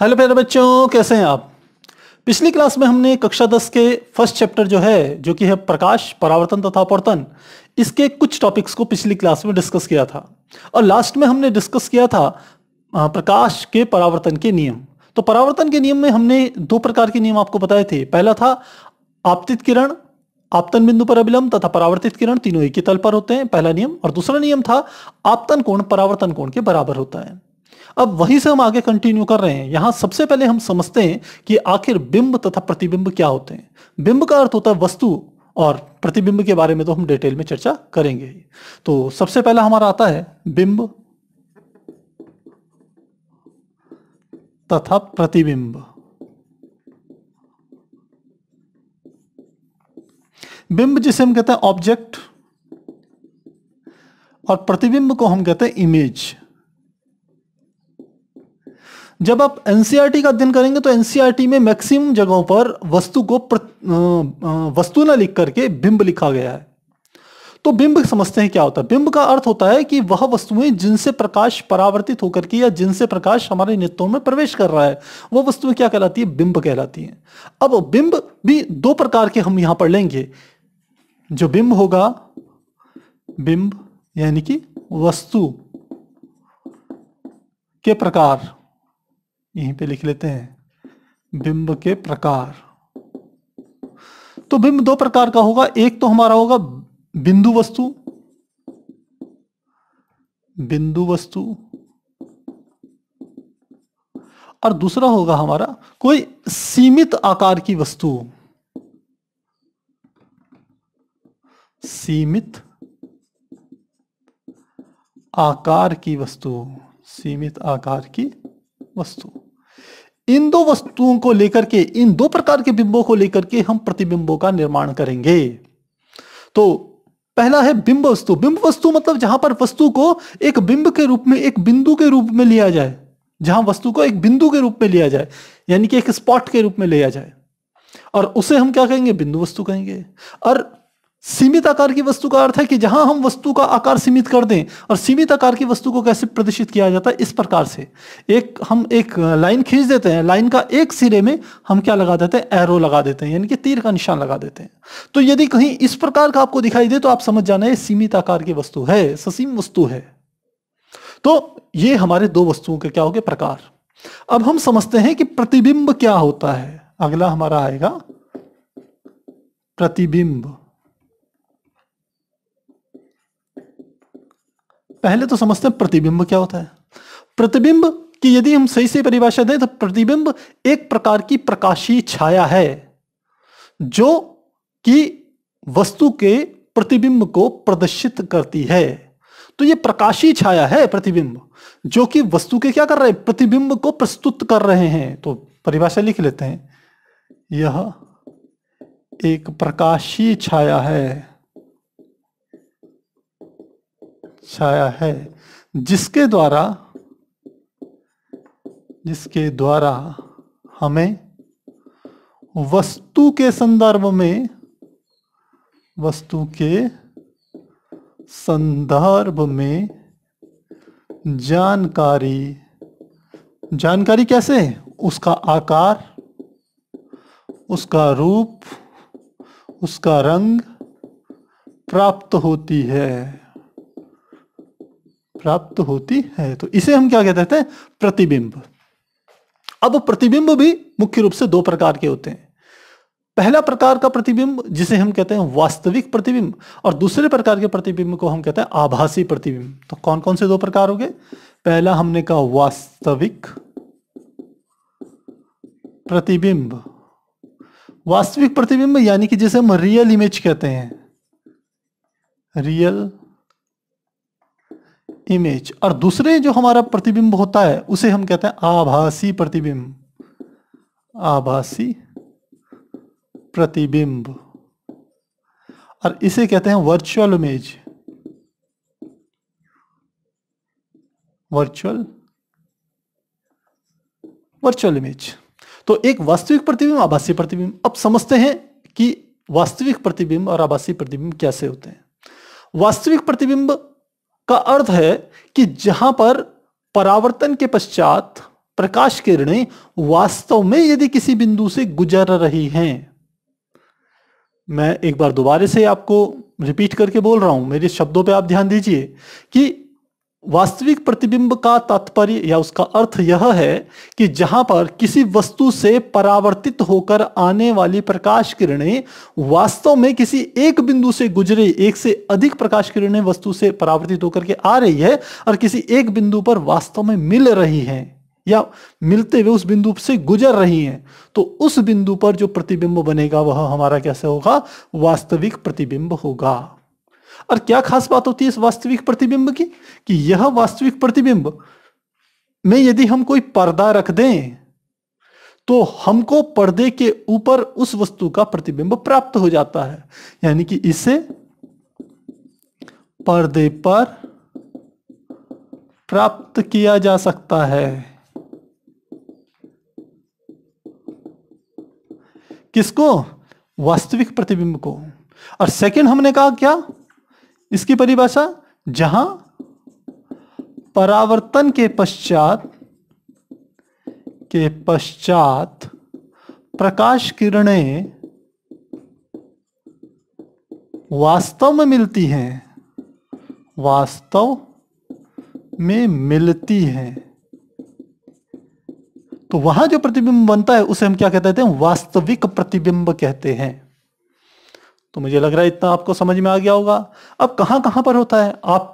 Hello प्यारे बच्चों, कैसे हैं आप। पिछली क्लास में हमने कक्षा 10 के फर्स्ट चैप्टर जो कि है प्रकाश, परावर्तन तथा अपवर्तन, इसके कुछ टॉपिक्स को पिछली क्लास में डिस्कस किया था और लास्ट में हमने डिस्कस किया था प्रकाश के परावर्तन के नियम। तो परावर्तन के नियम में हमने दो प्रकार के नियम आपको बताए थे। पहला था आपतित किरण आपतन बिंदु पर अभिलंब तथा परावर्तित किरण तीनों एक ही तल पर होते हैं, पहला नियम। और दूसरा नियम था आपतन कोण परावर्तन कोण के बराबर होता है। अब वहीं से हम आगे कंटिन्यू कर रहे हैं। यहां सबसे पहले हम समझते हैं कि आखिर बिंब तथा प्रतिबिंब क्या होते हैं। बिंब का अर्थ होता है वस्तु और प्रतिबिंब के बारे में तो हम डिटेल में चर्चा करेंगे। तो सबसे पहला हमारा आता है बिंब तथा प्रतिबिंब। बिंब जिसे हम कहते हैं ऑब्जेक्ट और प्रतिबिंब को हम कहते हैं इमेज। जब आप एनसीईआरटी का अध्ययन करेंगे तो एनसीईआरटी में मैक्सिमम जगहों पर वस्तु को वस्तु न लिख करके बिंब लिखा गया है। तो बिंब समझते हैं क्या होता है। बिंब का अर्थ होता है कि वह वस्तुएं जिनसे प्रकाश परावर्तित होकर के या जिनसे प्रकाश हमारे नेत्रों में प्रवेश कर रहा है, वो वस्तुएं क्या कहलाती है, बिंब कहलाती हैं। अब बिंब भी दो प्रकार के हम यहां पर लेंगे। जो बिंब होगा, बिंब यानी कि वस्तु के प्रकार, यहीं पे लिख लेते हैं बिंब के प्रकार। तो बिंब दो प्रकार का होगा। एक तो हमारा होगा बिंदु वस्तु और दूसरा होगा हमारा कोई सीमित आकार की वस्तु, सीमित आकार की वस्तु। इन दो वस्तुओं को लेकर के, इन दो प्रकार के बिंबों को लेकर के हम प्रतिबिंबों का निर्माण करेंगे। तो पहला है बिंब वस्तु। बिंब वस्तु मतलब जहां पर वस्तु को एक बिंब के रूप में, एक बिंदु के रूप में लिया जाए, जहां वस्तु को एक बिंदु के रूप में लिया जाए, यानी कि एक स्पॉट के रूप में लिया जाए, और उसे हम क्या कहेंगे, बिंदु वस्तु कहेंगे। और सीमित आकार की वस्तु का अर्थ है कि जहां हम वस्तु का आकार सीमित कर दें। और सीमित आकार की वस्तु को कैसे प्रदर्शित किया जाता है, इस प्रकार से हम एक लाइन खींच देते हैं, लाइन का एक सिरे में हम क्या लगा देते हैं, एरो लगा देते हैं, यानी कि तीर का निशान लगा देते हैं। तो यदि कहीं इस प्रकार का आपको दिखाई दे तो आप समझ जाना है सीमित आकार की वस्तु है, ससीम वस्तु है। तो ये हमारे दो वस्तुओं के क्या हो गए, प्रकार। अब हम समझते हैं कि प्रतिबिंब क्या होता है। अगला हमारा आएगा प्रतिबिंब। पहले तो समझते हैं प्रतिबिंब क्या होता है। प्रतिबिंब की यदि हम सही से परिभाषा दें तो प्रतिबिंब एक प्रकार की प्रकाशीय छाया है जो कि वस्तु के प्रतिबिंब को प्रदर्शित करती है। तो ये प्रकाशीय छाया है प्रतिबिंब, जो कि वस्तु के क्या कर रहे हैं, प्रतिबिंब को प्रस्तुत कर रहे हैं। तो परिभाषा लिख लेते हैं, यह एक प्रकाशीय छाया है जिसके द्वारा हमें वस्तु के संदर्भ में जानकारी कैसे, उसका आकार, उसका रूप, उसका रंग प्राप्त होती है। तो इसे हम क्या कहते हैं, प्रतिबिंब। अब प्रतिबिंब भी मुख्य रूप से दो प्रकार के होते हैं। पहला प्रकार का प्रतिबिंब जिसे हम कहते हैं वास्तविक प्रतिबिंब, और दूसरे प्रकार के प्रतिबिंब को हम कहते हैं आभासी प्रतिबिंब। तो कौन कौन से दो प्रकार हो गए, पहला हमने कहा वास्तविक प्रतिबिंब। वास्तविक प्रतिबिंब यानी कि जिसे हम रियल इमेज कहते हैं, रियल इमेज। और दूसरे जो हमारा प्रतिबिंब होता है उसे हम कहते हैं आभासी प्रतिबिंब और इसे कहते हैं वर्चुअल इमेज। तो एक वास्तविक प्रतिबिंब, आभासी प्रतिबिंब। अब समझते हैं कि वास्तविक प्रतिबिंब और आभासी प्रतिबिंब कैसे होते हैं। वास्तविक प्रतिबिंब का अर्थ है कि जहां पर परावर्तन के पश्चात प्रकाश किरणें वास्तव में यदि किसी बिंदु से गुजर रही हैं। मैं एक बार दोबारा से आपको रिपीट करके बोल रहा हूं, मेरे शब्दों पे आप ध्यान दीजिए कि वास्तविक प्रतिबिंब का तात्पर्य या उसका अर्थ यह है कि जहां पर किसी वस्तु से परावर्तित होकर आने वाली प्रकाश किरणें वास्तव में किसी एक बिंदु से गुजरे, एक से अधिक प्रकाश किरणें वस्तु से परावर्तित होकर के आ रही है और किसी एक बिंदु पर वास्तव में मिल रही हैं या मिलते हुए उस बिंदु से गुजर रही हैं, तो उस बिंदु पर जो प्रतिबिंब बनेगा वह हमारा कैसे होगा? वास्तविक प्रतिबिंब होगा। और क्या खास बात होती है इस वास्तविक प्रतिबिंब की कि यह वास्तविक प्रतिबिंब में यदि हम कोई पर्दा रख दें तो हमको पर्दे के ऊपर उस वस्तु का प्रतिबिंब प्राप्त हो जाता है, यानी कि इसे पर्दे पर प्राप्त किया जा सकता है। किसको? वास्तविक प्रतिबिंब को। और सेकंड हमने कहा क्या इसकी परिभाषा? जहां परावर्तन के पश्चात प्रकाश किरणें वास्तव में मिलती हैं, वास्तव में मिलती हैं, तो वहां जो प्रतिबिंब बनता है उसे हम क्या कहते हैं? वास्तविक प्रतिबिंब कहते हैं। तो मुझे लग रहा है इतना आपको समझ में आ गया होगा। अब कहां कहां पर होता है? आप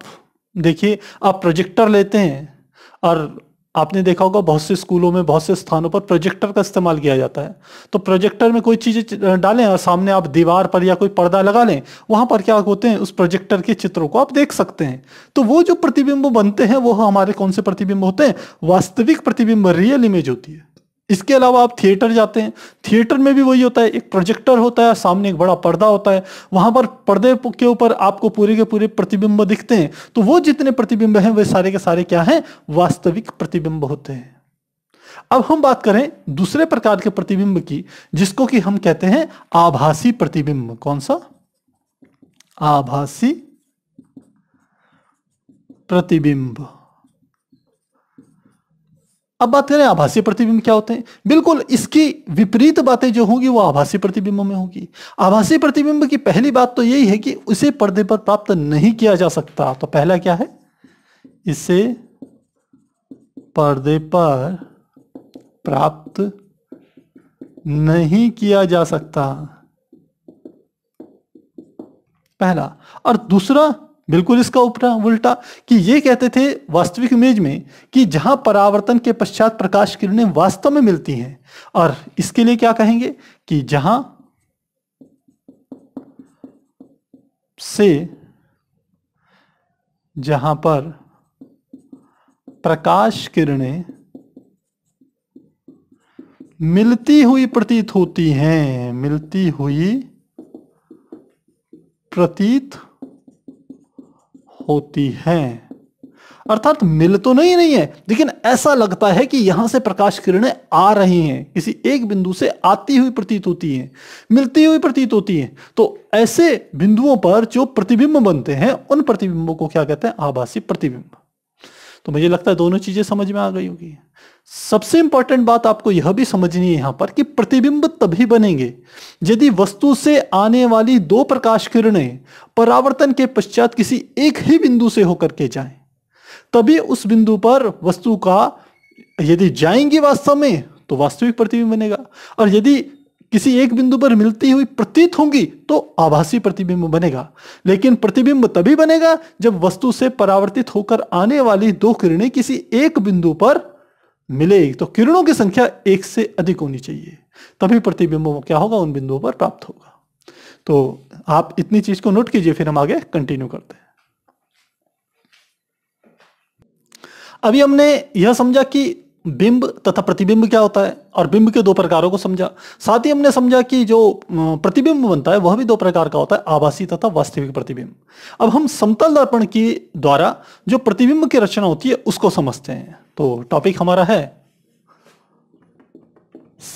देखिए, आप प्रोजेक्टर लेते हैं और आपने देखा होगा बहुत से स्कूलों में, बहुत से स्थानों पर प्रोजेक्टर का इस्तेमाल किया जाता है। तो प्रोजेक्टर में कोई चीजें डालें और सामने आप दीवार पर या कोई पर्दा लगा लें, वहां पर क्या होते हैं? उस प्रोजेक्टर के चित्रों को आप देख सकते हैं। तो वो जो प्रतिबिंब बनते हैं वो हमारे कौन से प्रतिबिंब होते हैं? वास्तविक प्रतिबिंब, रियल इमेज होती है। इसके अलावा आप थिएटर जाते हैं, थिएटर में भी वही होता है, एक प्रोजेक्टर होता है, सामने एक बड़ा पर्दा होता है, वहां पर पर्दे के ऊपर आपको पूरे के पूरे प्रतिबिंब दिखते हैं। तो वो जितने प्रतिबिंब हैं वे सारे के सारे क्या हैं? वास्तविक प्रतिबिंब होते हैं। अब हम बात करें दूसरे प्रकार के प्रतिबिंब की, जिसको कि हम कहते हैं आभासी प्रतिबिंब। कौन सा? आभासी प्रतिबिंब। अब बात करें आभासी प्रतिबिंब क्या होते हैं। बिल्कुल इसकी विपरीत बातें जो होंगी वो आभासी प्रतिबिंब में होगी। आभासी प्रतिबिंब की पहली बात तो यही है कि उसे पर्दे पर प्राप्त नहीं किया जा सकता। तो पहला क्या है? इसे पर्दे पर प्राप्त नहीं किया जा सकता, पहला। और दूसरा बिल्कुल इसका उल्टा कि ये कहते थे वास्तविक इमेज में कि जहां परावर्तन के पश्चात प्रकाश किरणें वास्तव में मिलती हैं, और इसके लिए क्या कहेंगे कि जहां से, जहां पर प्रकाश किरणें मिलती हुई प्रतीत होती हैं, मिलती हुई प्रतीत होती हैं, अर्थात मिल तो नहीं है लेकिन ऐसा लगता है कि यहां से प्रकाश किरणें आ रही हैं, किसी एक बिंदु से आती हुई प्रतीत होती हैं, मिलती हुई प्रतीत होती हैं। तो ऐसे बिंदुओं पर जो प्रतिबिंब बनते हैं उन प्रतिबिंबों को क्या कहते हैं? आभासी प्रतिबिंब। तो मुझे लगता है दोनों चीजें समझ में आ गई होगी। सबसे इंपॉर्टेंट बात आपको यह भी समझनी है यहां पर कि प्रतिबिंब तभी बनेंगे यदि वस्तु से आने वाली दो प्रकाश किरणें परावर्तन के पश्चात किसी एक ही बिंदु से होकर के जाएं, तभी उस बिंदु पर वस्तु का यदि जाएंगी वास्तव में तो वास्तविक प्रतिबिंब बनेगा, और यदि किसी एक बिंदु पर मिलती हुई प्रतीत होंगी तो आभासी प्रतिबिंब बनेगा। लेकिन प्रतिबिंब तभी बनेगा जब वस्तु से परावर्तित होकर आने वाली दो किरणें किसी एक बिंदु पर मिलेगी, तो किरणों की संख्या एक से अधिक होनी चाहिए, तभी प्रतिबिंब क्या होगा? उन बिंदुओं पर प्राप्त होगा। तो आप इतनी चीज को नोट कीजिए, फिर हम आगे कंटिन्यू करते हैं। अभी हमने यह समझा कि बिंब तथा प्रतिबिंब क्या होता है और बिंब के दो प्रकारों को समझा। साथ ही हमने समझा कि जो प्रतिबिंब बनता है वह भी दो प्रकार का होता है, आभासी तथा वास्तविक प्रतिबिंब। अब हम समतल दर्पण के द्वारा जो प्रतिबिंब की रचना होती है उसको समझते हैं। तो टॉपिक हमारा है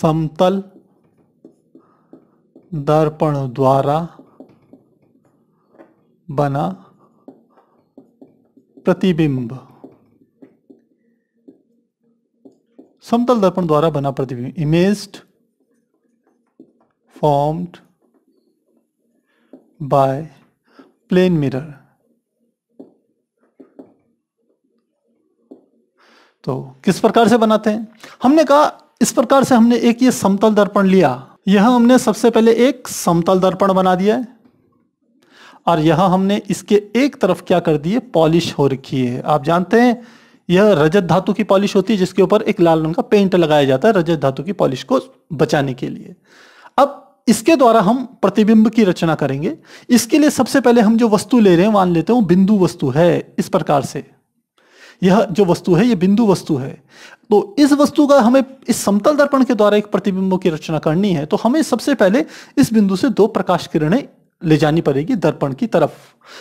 समतल दर्पण द्वारा बना प्रतिबिंब। समतल दर्पण द्वारा बना प्रतिबिंब imaged formed by plane mirror. तो किस प्रकार से बनाते हैं? हमने कहा इस प्रकार से हमने एक ये समतल दर्पण लिया, यह हमने सबसे पहले एक समतल दर्पण बना दिया है और यह हमने इसके एक तरफ क्या कर दिए, पॉलिश हो रखी है। आप जानते हैं यह रजत धातु की पॉलिश होती है जिसके ऊपर एक लाल रंग का पेंट लगाया जाता है रजत धातु की पॉलिश को बचाने के लिए। अब इसके द्वारा हम प्रतिबिंब की रचना करेंगे। इसके लिए सबसे पहले हम जो वस्तु ले रहे हैं, मान लेते हैं बिंदु वस्तु है। इस प्रकार से यह जो वस्तु है ये बिंदु वस्तु है, तो इस वस्तु का हमें इस समतल दर्पण के द्वारा एक प्रतिबिंब की रचना करनी है। तो हमें सबसे पहले इस बिंदु से दो प्रकाश किरणें ले जानी पड़ेगी दर्पण की तरफ।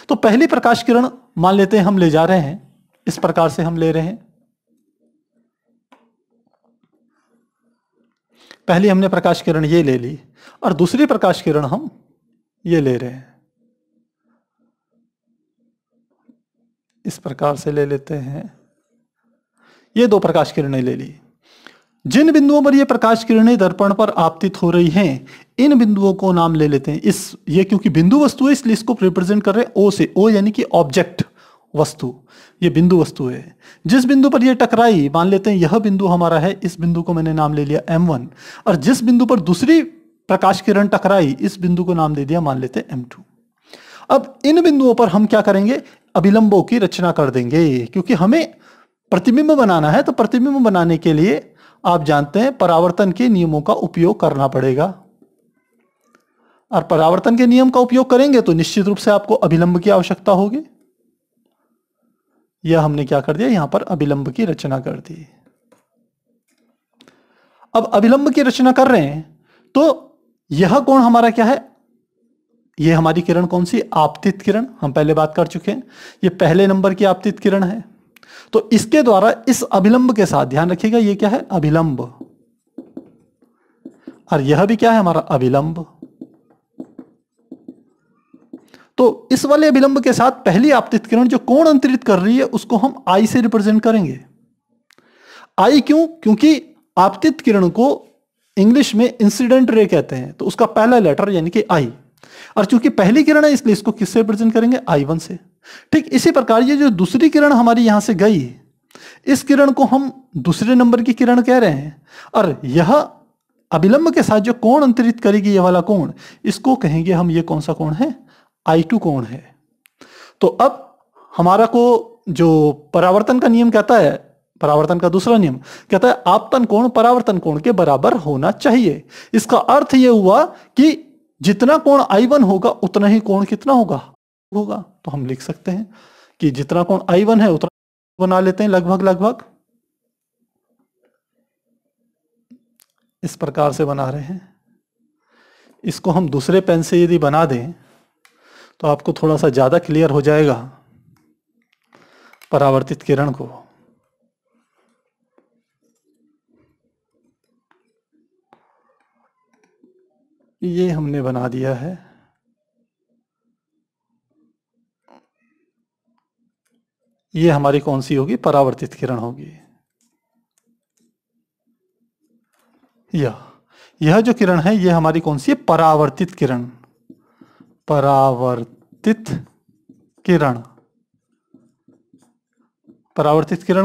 तो पहली प्रकाश किरण मान लेते हैं हम ले जा रहे हैं, इस प्रकार से हम ले रहे हैं। पहली हमने प्रकाश किरण ये ले ली और दूसरी प्रकाश किरण हम ये ले रहे हैं, इस प्रकार से ले लेते हैं। ये दो प्रकाश किरणें ले ली। जिन बिंदुओं पर ये प्रकाश किरणें दर्पण पर आपतित हो रही हैं इन बिंदुओं को नाम ले लेते हैं। इस ये क्योंकि बिंदु वस्तु है इसलिए इसको रिप्रेजेंट कर रहे हैं ओ से। ओ यानी कि ऑब्जेक्ट वस्तु, ये बिंदु वस्तु है। जिस बिंदु पर ये टकराई, मान लेते हैं यह बिंदु हमारा है, इस बिंदु को मैंने नाम ले लिया M1। और जिस बिंदु पर दूसरी प्रकाश किरण टकराई इस बिंदु को नाम दे दिया, मान लेते हैं M2। अब इन बिंदुओं पर हम क्या करेंगे, अभिलंबों की रचना कर देंगे। क्योंकि हमें प्रतिबिंब बनाना है तो प्रतिबिंब बनाने के लिए आप जानते हैं परावर्तन के नियमों का उपयोग करना पड़ेगा। और परावर्तन के नियम का उपयोग करेंगे तो निश्चित रूप से आपको अभिलंब की आवश्यकता होगी। यह हमने क्या कर दिया, यहां पर अभिलंब की रचना कर दी। अब अभिलंब की रचना कर रहे हैं तो यह कोण हमारा क्या है, यह हमारी किरण कौन सी, आपतित किरण। हम पहले बात कर चुके हैं यह पहले नंबर की आपतित किरण है। तो इसके द्वारा इस अभिलंब के साथ, ध्यान रखिएगा यह क्या है, अभिलंब, और यह भी क्या है हमारा अभिलंब। तो इस वाले अभिलंब के साथ पहली आपतित किरण जो कोण अंतरित कर रही है उसको हम आई से रिप्रेजेंट करेंगे। आई क्यों? क्योंकि आपतित किरण को इंग्लिश में इंसिडेंट रे कहते हैं, तो उसका पहला लेटर यानी कि आई, और चूंकि पहली किरण है इसलिए इसको किससे रिप्रेजेंट करेंगे, I1 से। ठीक इसी प्रकार ये जो दूसरी किरण हमारी यहां से गई, इस किरण को हम दूसरे नंबर की किरण कह रहे हैं, और यह अभिलंब के साथ जो कोण अंतरित करेगी यह वाला कोण, इसको कहेंगे हम, ये कौन सा कोण है, I2 कोण है। तो अब हमारा को जो परावर्तन का नियम कहता है, परावर्तन का दूसरा नियम कहता है आपतन कोण परावर्तन कोण के बराबर होना चाहिए। इसका अर्थ यह हुआ कि जितना कोण I1 होगा उतना ही कोण कितना होगा। तो हम लिख सकते हैं कि जितना कोण I1 है उतना बना लेते हैं लगभग इस प्रकार से बना रहे हैं। इसको हम दूसरे पेन से यदि बना दें तो आपको थोड़ा सा ज्यादा क्लियर हो जाएगा परावर्तित किरण को। ये हमने बना दिया है। ये हमारी कौन सी होगी, परावर्तित किरण होगी। यह जो किरण है यह हमारी कौन सी है, परावर्तित किरण। परावर्तित किरण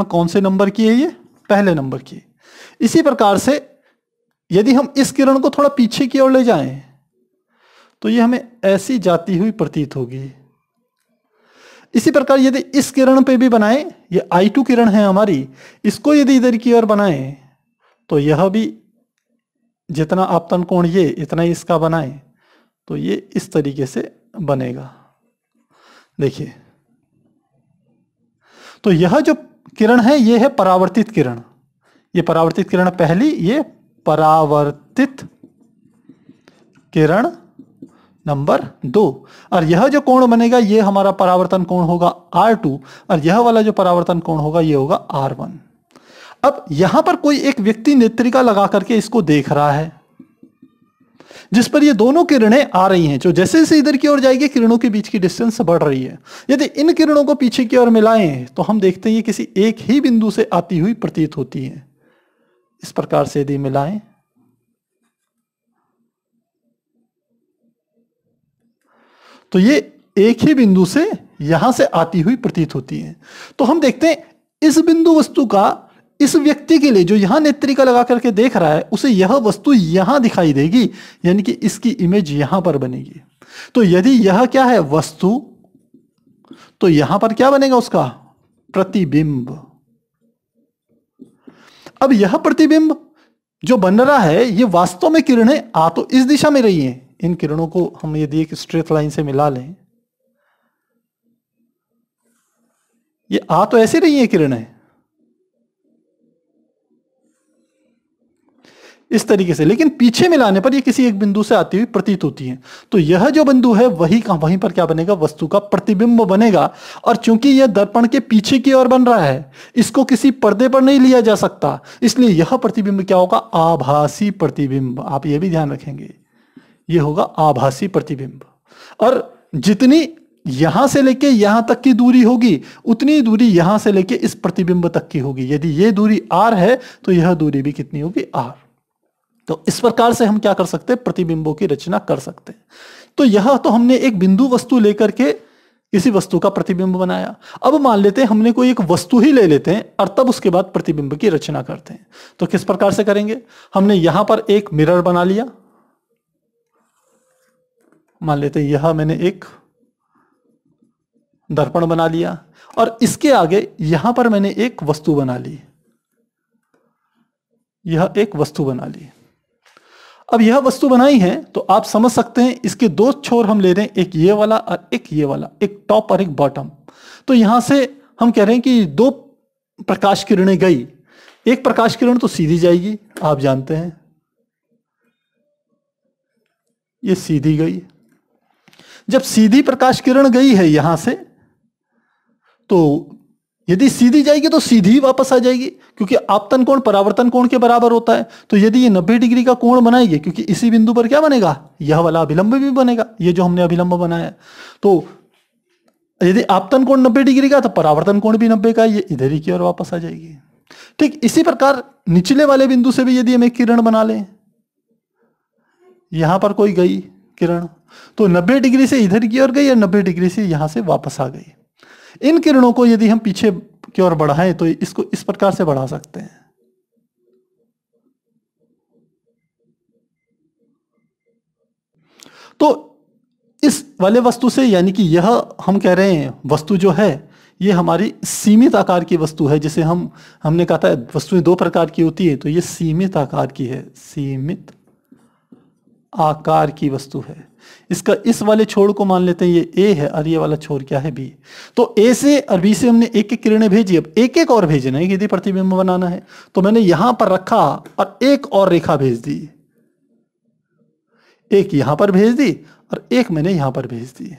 कौन से नंबर की है, ये पहले नंबर की। इसी प्रकार से यदि हम इस किरण को थोड़ा पीछे की ओर ले जाएं तो ये हमें ऐसी जाती हुई प्रतीत होगी। इसी प्रकार यदि इस किरण पे भी बनाएं, ये I2 किरण है हमारी, इसको यदि इधर की ओर बनाएं तो यह भी जितना आपतन कोण ये इतना ही इसका बनाएं तो ये इस तरीके से बनेगा। देखिए, तो यह जो किरण है ये है परावर्तित किरण। ये परावर्तित किरण पहली, ये परावर्तित किरण नंबर 2। और यह जो कोण बनेगा ये हमारा परावर्तन कोण होगा R2, और यह वाला जो परावर्तन कोण होगा ये होगा R1। अब यहां पर कोई एक व्यक्ति नेत्रिका लगा करके इसको देख रहा है जिस पर ये दोनों किरणें आ रही हैं। जो जैसे जैसे इधर की ओर जाएगी किरणों के बीच की डिस्टेंस बढ़ रही है। यदि इन किरणों को पीछे की ओर मिलाएं तो हम देखते हैं ये किसी एक ही बिंदु से आती हुई प्रतीत होती है। इस प्रकार से यदि मिलाएं तो ये एक ही बिंदु से यहां से आती हुई प्रतीत होती है। तो हम देखते हैं इस बिंदु वस्तु का इस व्यक्ति के लिए जो यहां नेत्रिका लगा करके देख रहा है उसे यह वस्तु यहां दिखाई देगी, यानी कि इसकी इमेज यहां पर बनेगी। तो यदि यह क्या है वस्तु, तो यहां पर क्या बनेगा उसका प्रतिबिंब। अब यह प्रतिबिंब जो बन रहा है यह वास्तव में किरणें आ तो इस दिशा में रही हैं, इन किरणों को हम यदि एक स्ट्रेट लाइन से मिला लें, ये आ तो ऐसे रही हैं किरणें इस तरीके से, लेकिन पीछे मिलाने पर ये किसी एक बिंदु से आती हुई प्रतीत होती है। तो यह जो बिंदु है वहीं पर क्या बनेगा वस्तु का प्रतिबिंब बनेगा। और चूंकि यह दर्पण के पीछे की ओर बन रहा है, इसको किसी पर्दे पर नहीं लिया जा सकता, इसलिए यह प्रतिबिंब क्या होगा आभासी प्रतिबिंब। आप ये भी ध्यान रखेंगे, यह होगा आभासी प्रतिबिंब। और जितनी यहां से लेके यहां तक की दूरी होगी उतनी दूरी यहां से लेके इस प्रतिबिंब तक की होगी। यदि ये दूरी r है तो यह दूरी भी कितनी होगी r। तो इस प्रकार से हम क्या कर सकते हैं प्रतिबिंबों की रचना कर सकते हैं। तो यह तो हमने एक बिंदु वस्तु लेकर के किसी वस्तु का प्रतिबिंब बनाया। अब मान लेते हैं हमने कोई एक वस्तु ही ले लेते हैं और तब उसके बाद प्रतिबिंब की रचना करते हैं। तो किस प्रकार से करेंगे, हमने यहां पर एक मिरर बना लिया, मान लेते हैं यह मैंने एक दर्पण बना लिया और इसके आगे यहां पर मैंने एक वस्तु बना ली, यह एक वस्तु बना ली। अब यह वस्तु बनाई है तो आप समझ सकते हैं इसके दो छोर हम ले रहे हैं, एक ये वाला और एक ये वाला, एक टॉप और एक बॉटम। तो यहां से हम कह रहे हैं कि दो प्रकाश किरणें गई, एक प्रकाश किरण तो सीधी जाएगी, आप जानते हैं ये सीधी गई। जब सीधी प्रकाश किरण गई है यहां से तो यदि सीधी जाएगी तो सीधी वापस आ जाएगी, क्योंकि आपतन कोण परावर्तन कोण के बराबर होता है। तो यदि ये 90 डिग्री का कोण बनाएगी, क्योंकि इसी बिंदु पर क्या बनेगा यह वाला अभिलंब भी बनेगा, ये जो हमने अभिलंब बनाया है। तो यदि आपतन कोण 90 डिग्री का तो परावर्तन कोण भी 90 का, ये इधर ही की ओर वापस आ जाएगी। ठीक इसी प्रकार निचले वाले बिंदु से भी यदि हम एक किरण बना लें, यहां पर कोई गई किरण तो 90 डिग्री से इधर की ओर गई या 90 डिग्री से यहां से वापस आ गई। इन किरणों को यदि हम पीछे की ओर बढ़ाएं तो इसको इस प्रकार से बढ़ा सकते हैं, तो इस वाले वस्तु से यानी कि यह हम कह रहे हैं वस्तु जो है ये हमारी सीमित आकार की वस्तु है, जिसे हमने कहा था वस्तुएं दो प्रकार की होती है, तो ये सीमित आकार की है, सीमित आकार की वस्तु है। इसका इस वाले छोर को मान लेते हैं ये A है और ये वाला छोर क्या है B। तो A से और B से हमने एक एक किरणें भेजी, अब एक एक और भेजना है यदि प्रतिबिंब बनाना है। तो मैंने यहां पर रखा और एक और रेखा भेज दी, एक यहां पर भेज दी और एक मैंने यहां पर भेज दी।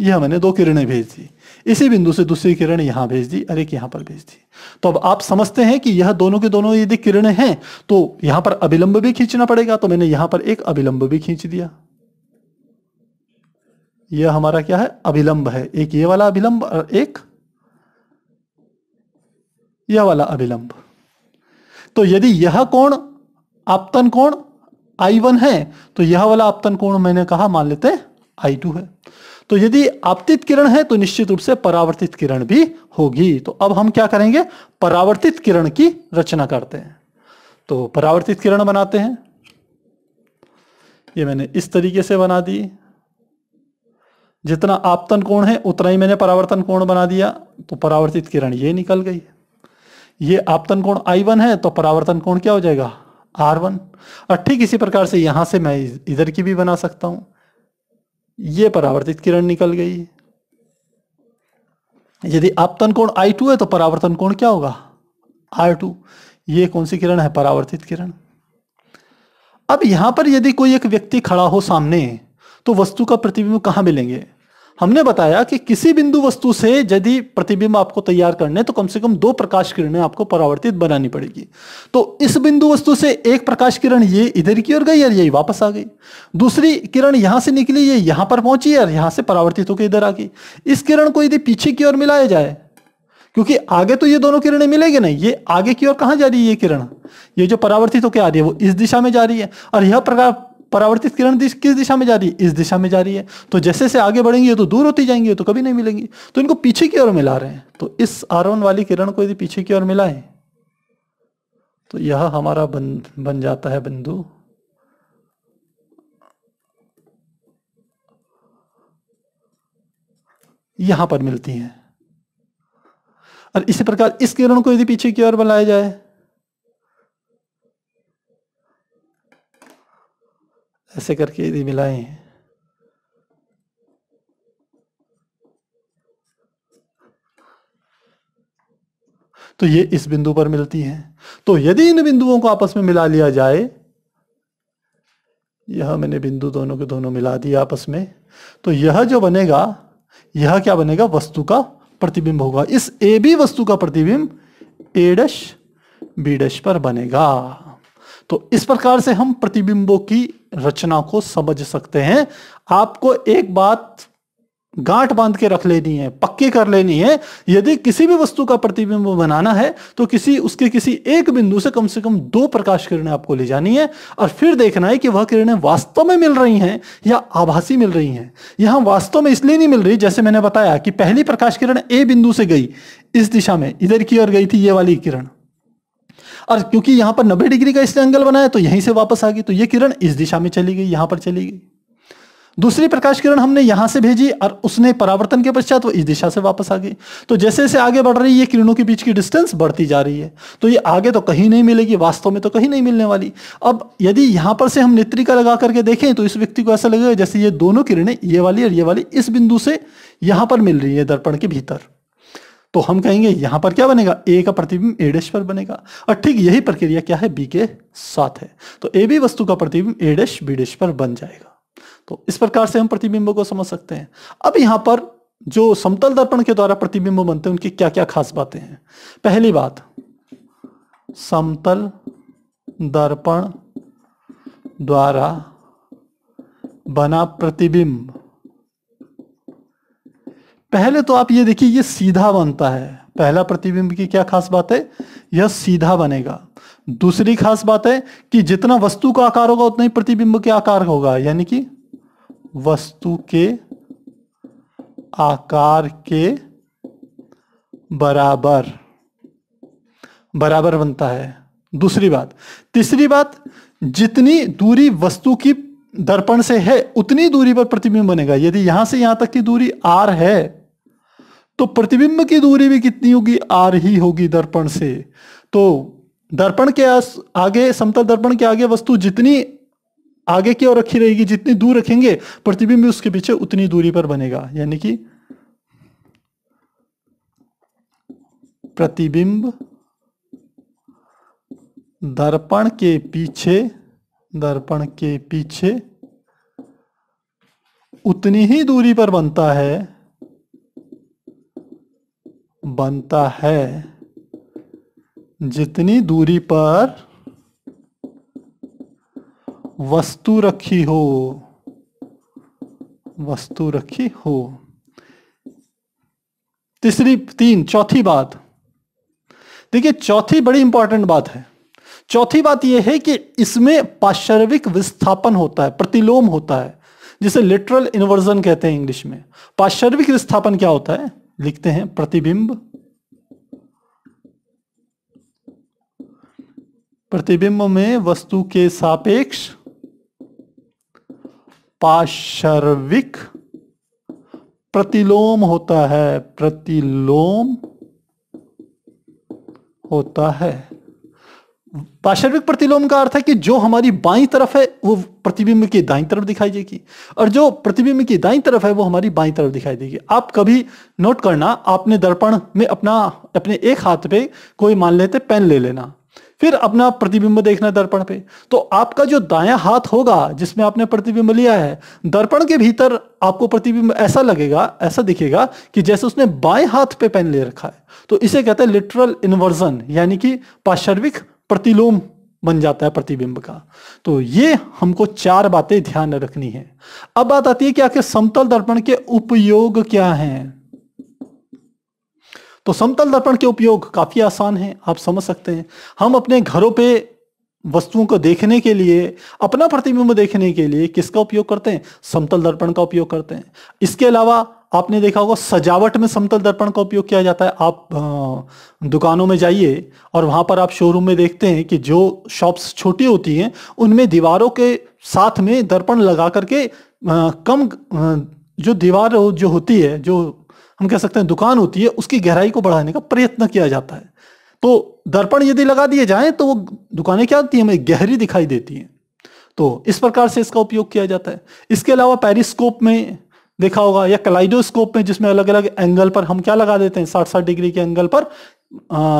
यह मैंने दो किरणें भेज दी, इसी बिंदु से दूसरी किरण यहां भेज दी और एक यहां पर भेज दी। तो अब आप समझते हैं कि यह दोनों के दोनों यदि किरणें हैं तो यहां पर अभिलंब भी खींचना पड़ेगा। तो मैंने यहां पर एक अभिलंब भी खींच दिया, यह हमारा क्या है अभिलंब है, एक ये वाला अभिलंब और एक यह वाला अभिलंब। तो यदि यह कोण आपतन कोण I1 है तो यह वाला आपतन कोण मैंने कहा मान लेते हैं I2 है। तो यदि आपतित किरण है तो निश्चित रूप से परावर्तित किरण भी होगी। तो अब हम क्या करेंगे परावर्तित किरण की रचना करते हैं। तो परावर्तित किरण बनाते हैं, ये मैंने इस तरीके से बना दी, जितना आपतन कोण है उतना ही मैंने परावर्तन कोण बना दिया। तो परावर्तित किरण ये निकल गई, ये आपतन कोण I1 है तो परावर्तन कोण क्या हो जाएगा R1। और ठीक इसी प्रकार से यहां से मैं इधर की भी बना सकता हूं, ये परावर्तित किरण निकल गई। यदि आपतन कोण I2 है तो परावर्तन कोण क्या होगा R2। ये कौन सी किरण है परावर्तित किरण। अब यहां पर यदि कोई एक व्यक्ति खड़ा हो सामने तो वस्तु का प्रतिबिंब कहां मिलेंगे। हमने बताया कि किसी बिंदु वस्तु से यदि प्रतिबिंब आपको तैयार करने तो कम से कम दो प्रकाश किरणें आपको परावर्तित बनानी पड़ेगी। तो इस बिंदु वस्तु से एक प्रकाश किरण ये इधर की ओर गई और यही वापस आ गई, दूसरी किरण यहां से निकली ये यहां पर पहुंची और यहां से परावर्तित होकर इधर आ गई। इस किरण को यदि पीछे की ओर मिलाया जाए क्योंकि आगे तो ये दोनों किरणें मिलेगी नहीं, ये आगे की ओर कहाँ जा रही है ये किरण, ये जो परावर्तित होकर आ रही है वो इस दिशा में जा रही है, और यह परावर्तित किरण किस दिशा में जा रही है, इस दिशा में जा रही है। तो जैसे से आगे बढ़ेंगे ये तो दूर होती जाएंगी, ये तो कभी नहीं मिलेंगी, तो इनको पीछे की ओर मिला रहे हैं। तो इस आरोहण वाली किरण को यदि पीछे की ओर मिलाएं तो यह हमारा बन जाता है बिंदु यहां पर मिलती हैं। और इसी प्रकार इस किरण को यदि पीछे की ओर बनाया जाए, ऐसे करके यदि मिलाएं तो ये इस बिंदु पर मिलती हैं। तो यदि इन बिंदुओं को आपस में मिला लिया जाए, यह मैंने बिंदु दोनों के दोनों मिला दिए आपस में, तो यह जो बनेगा यह क्या बनेगा, वस्तु का प्रतिबिंब होगा। इस ए बी वस्तु का प्रतिबिंब ए डैश बी डैश पर बनेगा। तो इस प्रकार से हम प्रतिबिंबों की रचना को समझ सकते हैं। आपको एक बात गांठ बांध के रख लेनी है, पक्की कर लेनी है, यदि किसी भी वस्तु का प्रतिबिंब बनाना है तो उसके किसी एक बिंदु से कम दो प्रकाश किरणें आपको ले जानी है, और फिर देखना है कि वह किरणें वास्तव में मिल रही हैं या आभासी मिल रही हैं। यहाँ वास्तव में इसलिए नहीं मिल रही, जैसे मैंने बताया कि पहली प्रकाश किरण ए बिंदु से गई इस दिशा में, इधर की ओर गई थी ये वाली किरण, और क्योंकि यहाँ पर 90 डिग्री का इसने एंगल बनाया तो यहीं से वापस आ गई, तो ये किरण इस दिशा में चली गई, यहाँ पर चली गई। दूसरी प्रकाश किरण हमने यहां से भेजी और उसने परावर्तन के पश्चात वो इस दिशा से वापस आ गई। तो जैसे जैसे आगे बढ़ रही है ये किरणों के बीच की डिस्टेंस बढ़ती जा रही है, तो ये आगे तो कहीं नहीं मिलेगी, वास्तव में तो कहीं नहीं मिलने वाली। अब यदि यहां पर से हम नेत्रिका लगा करके देखें तो इस व्यक्ति को ऐसा लगेगा जैसे ये दोनों किरणें, ये वाली और ये वाली, इस बिंदु से यहां पर मिल रही है दर्पण के भीतर। तो हम कहेंगे यहां पर क्या बनेगा, ए का प्रतिबिंब ए डैश पर बनेगा। और ठीक यही प्रक्रिया क्या है, बी के साथ है। तो ए बी वस्तु का प्रतिबिंब ए डैश बी डैश पर बन जाएगा। तो इस प्रकार से हम प्रतिबिंबों को समझ सकते हैं। अब यहां पर जो समतल दर्पण के द्वारा प्रतिबिंब बनते हैं उनकी क्या क्या खास बातें हैं। पहली बात, समतल दर्पण द्वारा बना प्रतिबिंब, पहले तो आप ये देखिए ये सीधा बनता है, पहला प्रतिबिंब की क्या खास बात है, यह सीधा बनेगा। दूसरी खास बात है कि जितना वस्तु का आकार होगा उतना ही प्रतिबिंब के आकार होगा, यानी कि वस्तु के आकार के बराबर बराबर बनता है। दूसरी बात। तीसरी बात, जितनी दूरी वस्तु की दर्पण से है उतनी दूरी पर प्रतिबिंब बनेगा। यदि यहां से यहां तक की दूरी r है तो प्रतिबिंब की दूरी भी कितनी होगी, r ही होगी दर्पण से। तो दर्पण के आगे, समतल दर्पण के आगे वस्तु जितनी आगे की ओर रखी रहेगी, जितनी दूर रखेंगे प्रतिबिंब भी उसके पीछे उतनी दूरी पर बनेगा, यानी कि प्रतिबिंब दर्पण के पीछे उतनी ही दूरी पर बनता है जितनी दूरी पर वस्तु रखी हो। चौथी बात देखिए, चौथी बड़ी इंपॉर्टेंट बात है। चौथी बात यह है कि इसमें पार्श्विक विस्थापन होता है, प्रतिलोम होता है, जिसे लेटरल इन्वर्जन कहते हैं इंग्लिश में। पार्श्विक विस्थापन क्या होता है, लिखते हैं प्रतिबिंब में वस्तु के सापेक्ष पार्श्विक प्रतिलोम होता है, पार्श्विक प्रतिलोम का अर्थ है कि जो हमारी बाईं तरफ है वो प्रतिबिंब की दाईं तरफ दिखाई देगी, और जो प्रतिबिंब की दाईं तरफ है वो हमारी बाईं तरफ दिखाई देगी। आप कभी नोट करना, आपने दर्पण में अपने एक हाथ पे कोई, मान लेते पेन ले लेना, फिर अपना प्रतिबिंब देखना दर्पण पे, तो आपका जो दायां हाथ होगा जिसमें आपने प्रतिबिंब लिया है, दर्पण के भीतर आपको प्रतिबिंब ऐसा लगेगा, ऐसा दिखेगा कि जैसे उसने बाएं हाथ पे पेन ले रखा है। तो इसे कहते हैं लेटरल इन्वर्जन, यानी कि पार्श्विक प्रतिलोम बन जाता है प्रतिबिंब का। तो ये हमको चार बातें ध्यान रखनी है। अब बात आती है कि आखिर समतल दर्पण के उपयोग क्या हैं। तो समतल दर्पण के उपयोग काफी आसान है, आप समझ सकते हैं। हम अपने घरों पे वस्तुओं को देखने के लिए, अपना प्रतिबिंब देखने के लिए किसका उपयोग करते हैं? समतल दर्पण का उपयोग करते हैं। इसके अलावा आपने देखा होगा सजावट में समतल दर्पण का उपयोग किया जाता है। आप दुकानों में जाइए और वहां पर आप शोरूम में देखते हैं कि जो शॉप्स छोटी होती हैं उनमें दीवारों के साथ में दर्पण लगा करके कम जो दीवार जो होती है, जो हम कह सकते हैं दुकान होती है, उसकी गहराई को बढ़ाने का प्रयत्न किया जाता है। तो दर्पण यदि लगा दिए जाएं तो वो दुकानें क्या होती हैं, हमें गहरी दिखाई देती हैं। तो इस प्रकार से इसका उपयोग किया जाता है। इसके अलावा पेरिस्कोप में देखा होगा या कलाइडोस्कोप में, जिसमें अलग अलग एंगल पर हम क्या लगा देते हैं, 60-60 डिग्री के एंगल पर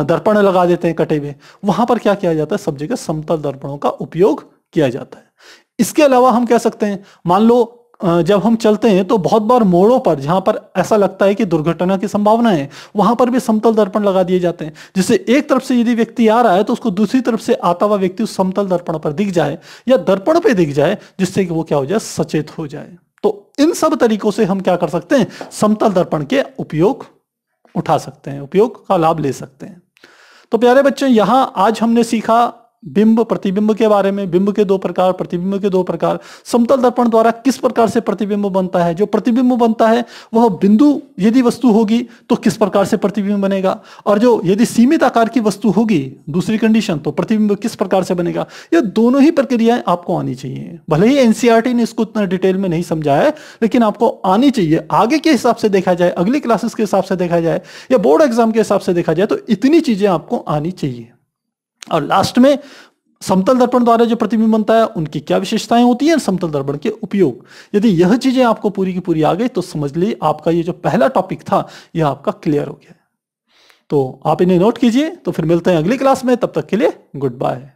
दर्पण लगा देते हैं कटे हुए, वहां पर क्या किया जाता है, सब जगह समतल दर्पणों का उपयोग किया जाता है। इसके अलावा हम कह सकते हैं, मान लो जब हम चलते हैं तो बहुत बार मोड़ों पर जहां पर ऐसा लगता है कि दुर्घटना की संभावना है, वहां पर भी समतल दर्पण लगा दिए जाते हैं, जिससे एक तरफ से यदि व्यक्ति आ रहा है तो उसको दूसरी तरफ से आता हुआ व्यक्ति उस समतल दर्पण पर दिख जाए या दर्पण पे दिख जाए, जिससे कि वो क्या हो जाए, सचेत हो जाए। तो इन सब तरीकों से हम क्या कर सकते हैं, समतल दर्पण के उपयोग उठा सकते हैं, उपयोग का लाभ ले सकते हैं। तो प्यारे बच्चों, यहां आज हमने सीखा बिंब प्रतिबिंब के बारे में, बिंब के दो प्रकार, प्रतिबिंब के दो प्रकार, समतल दर्पण द्वारा किस प्रकार से प्रतिबिंब बनता है, जो प्रतिबिंब बनता है वह बिंदु यदि वस्तु होगी तो किस प्रकार से प्रतिबिंब बनेगा, और जो यदि सीमित आकार की वस्तु होगी, दूसरी कंडीशन, तो प्रतिबिंब किस प्रकार से बनेगा। ये दोनों ही प्रक्रियाएं आपको आनी चाहिए। भले ही एनसीईआरटी ने इसको इतना डिटेल में नहीं समझाया है, लेकिन आपको आनी चाहिए। आगे के हिसाब से देखा जाए, अगली क्लासेस के हिसाब से देखा जाए या बोर्ड एग्जाम के हिसाब से देखा जाए तो इतनी चीजें आपको आनी चाहिए। और लास्ट में समतल दर्पण द्वारा जो प्रतिबिंब बनता है उनकी क्या विशेषताएं होती हैं, समतल दर्पण के उपयोग, यदि यह चीजें आपको पूरी की पूरी आ गई तो समझ लीजिए आपका ये जो पहला टॉपिक था यह आपका क्लियर हो गया। तो आप इन्हें नोट कीजिए। तो फिर मिलते हैं अगली क्लास में, तब तक के लिए गुड बाय।